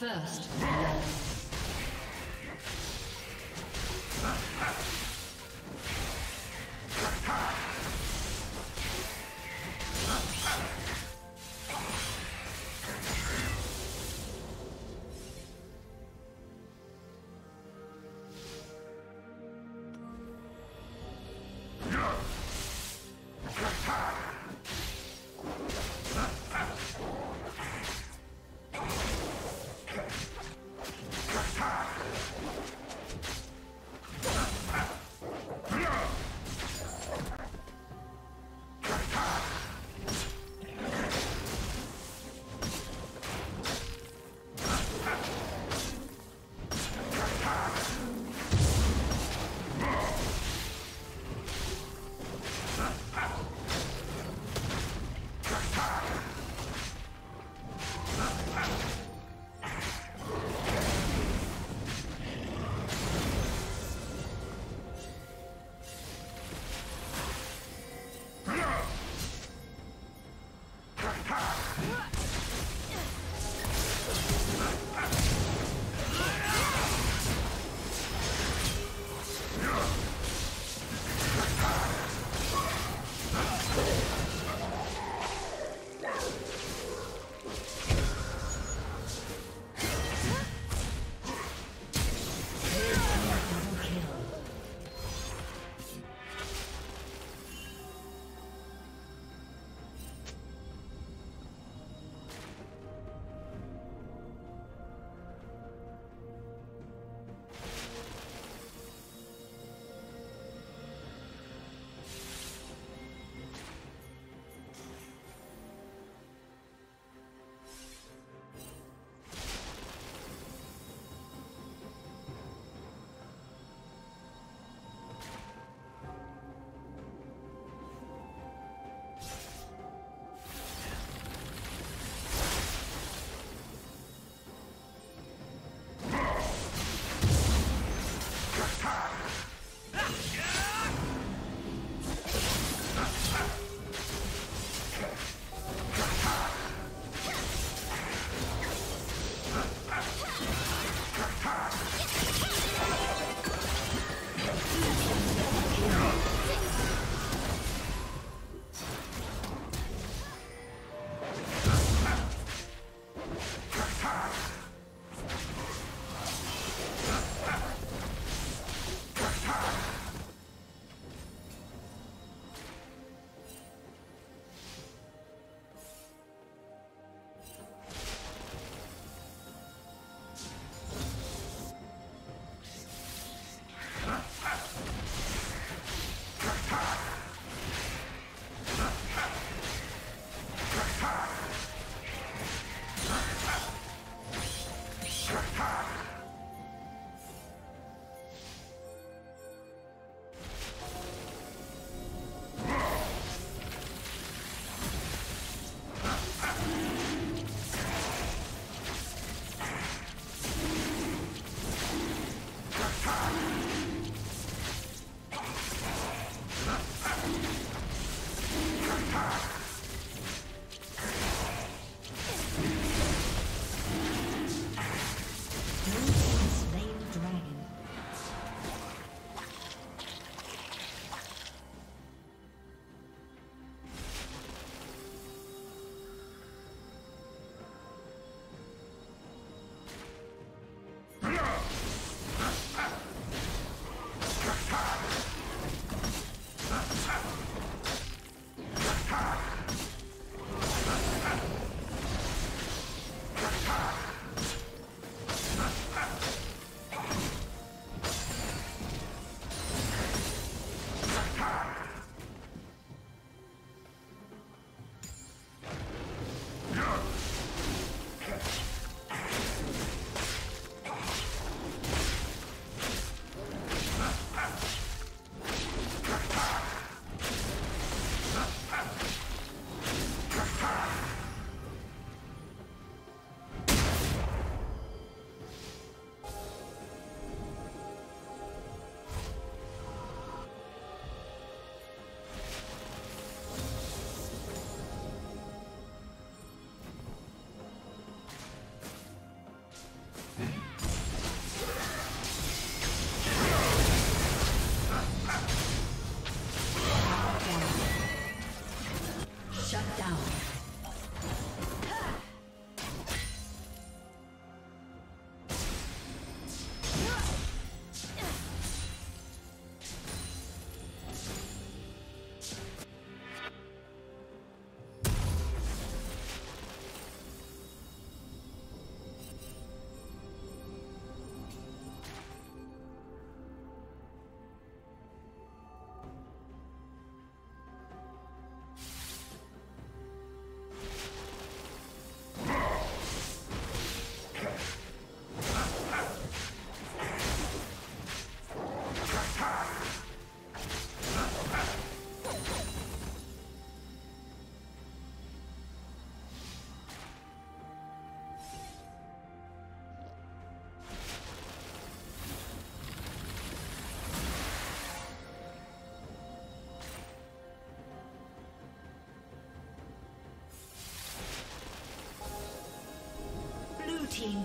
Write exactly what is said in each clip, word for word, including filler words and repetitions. First.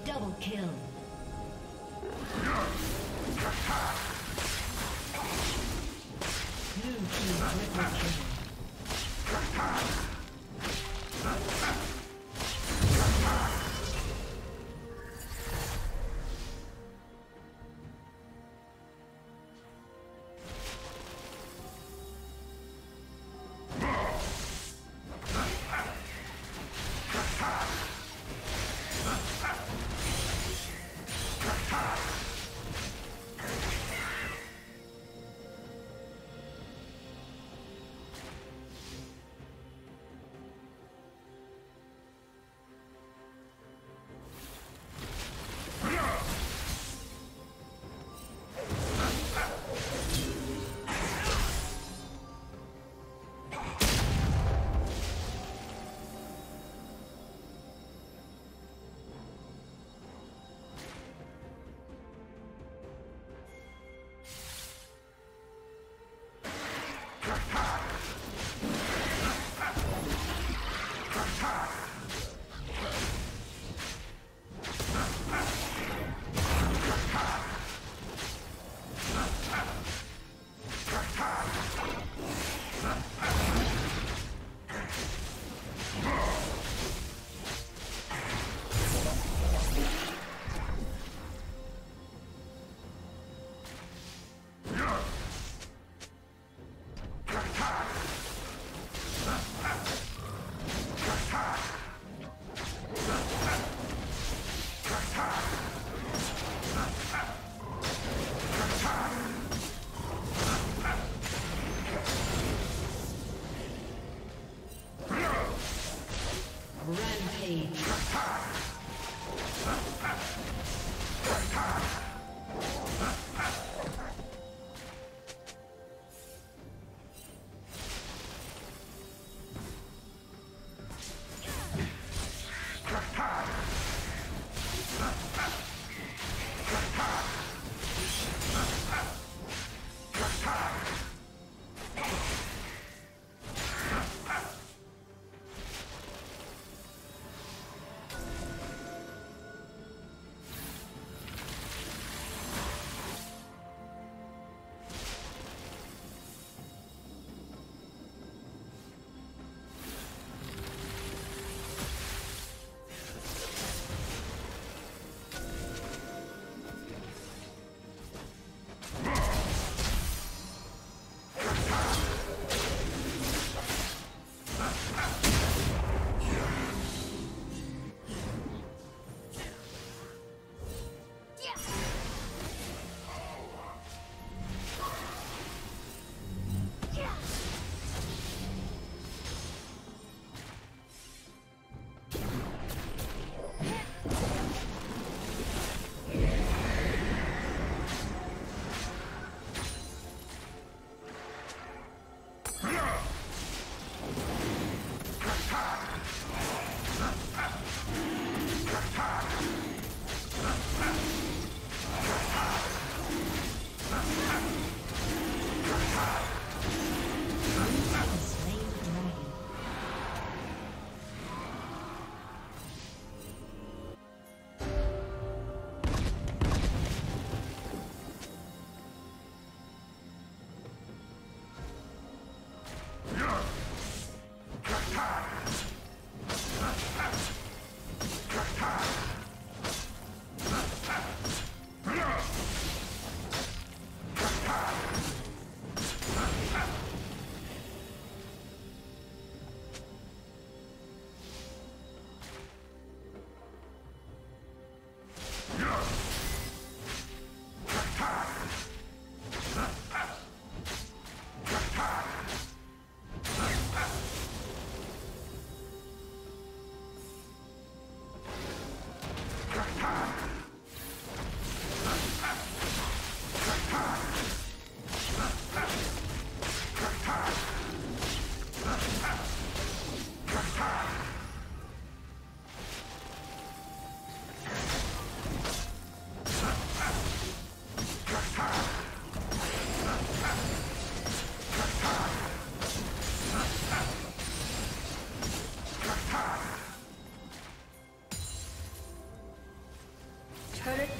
Double kill. Blue team triple kill.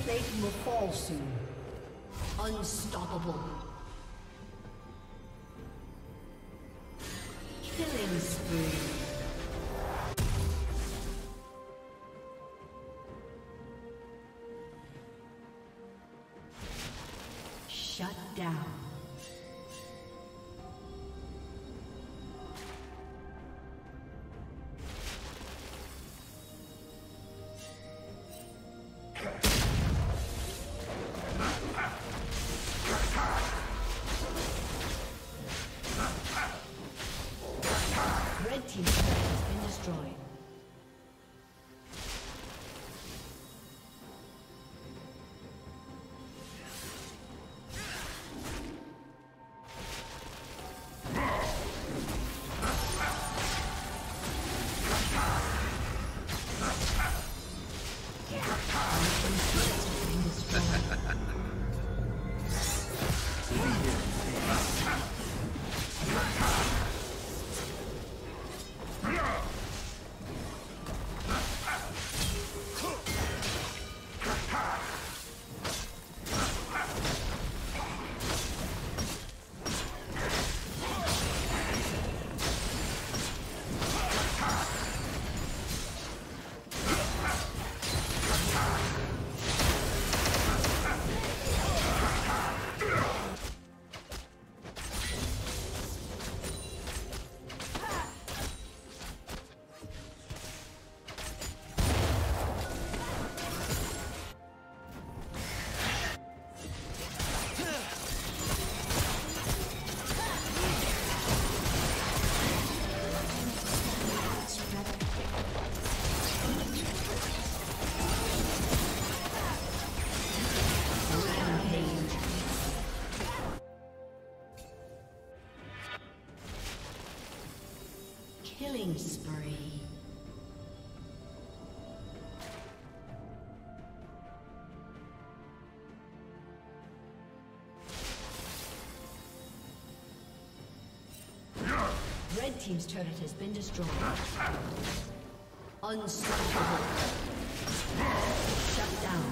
plating will fall soon. Unstoppable. Killing spree. Killing spree. Red team's turret has been destroyed. Unstoppable. Shut down.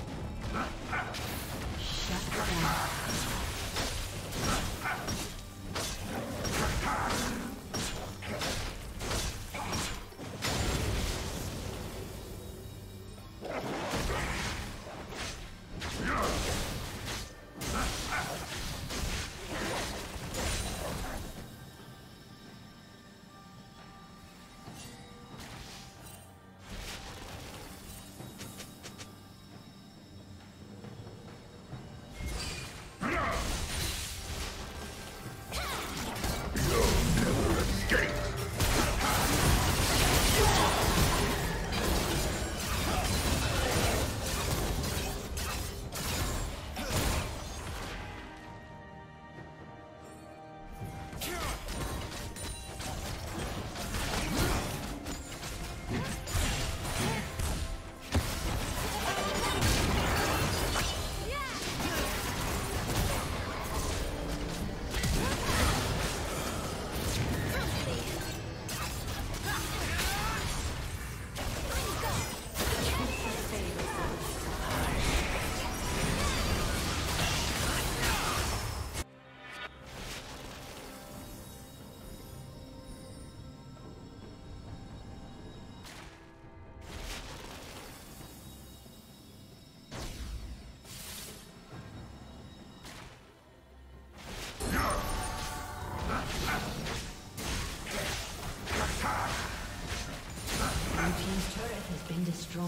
Shut down. No! destroyed.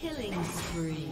Killing spree.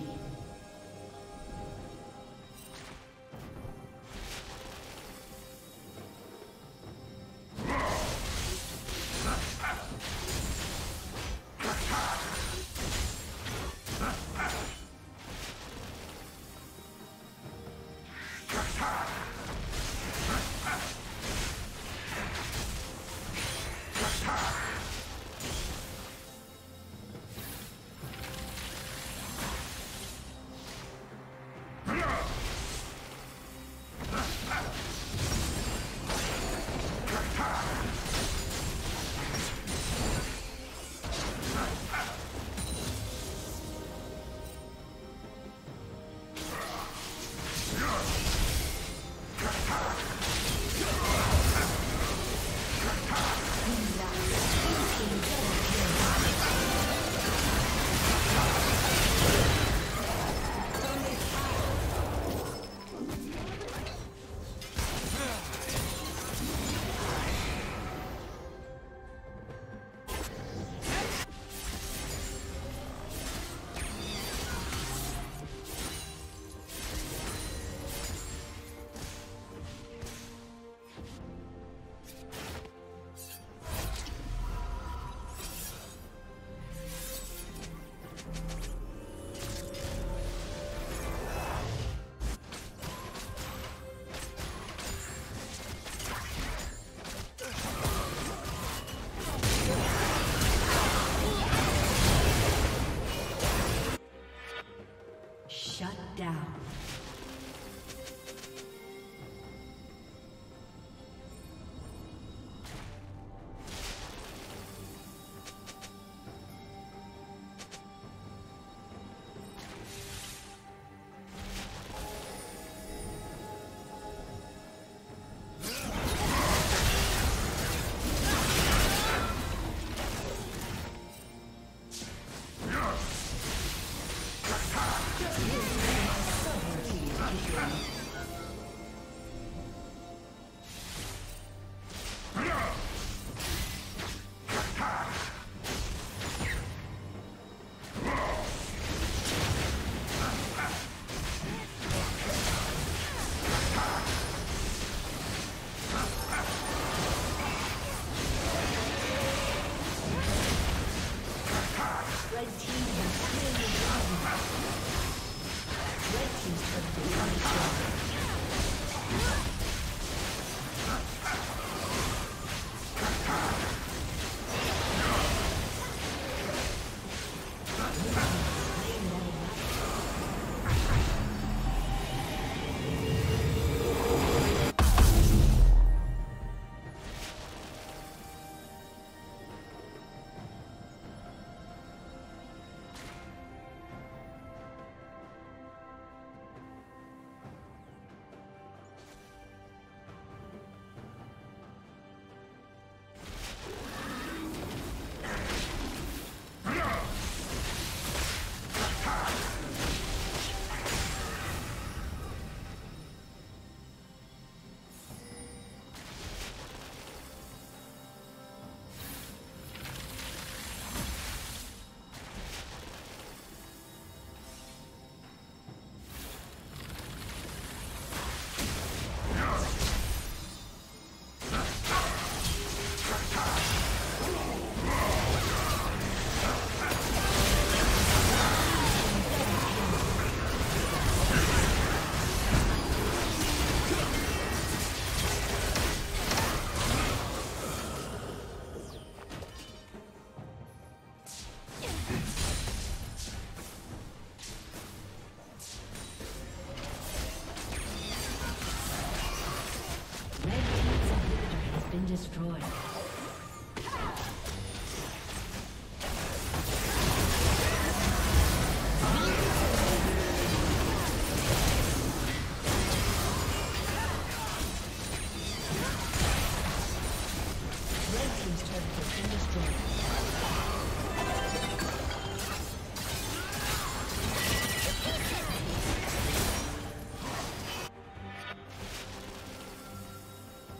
destroyed.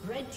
Red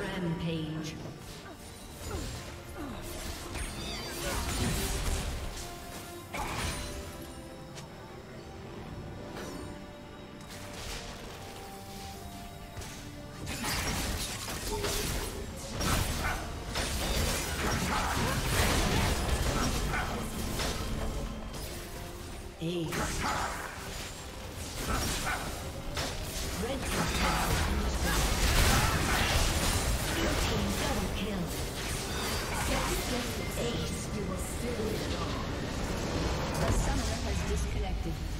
Rampage. Ace, you will still live. The summoner has disconnected.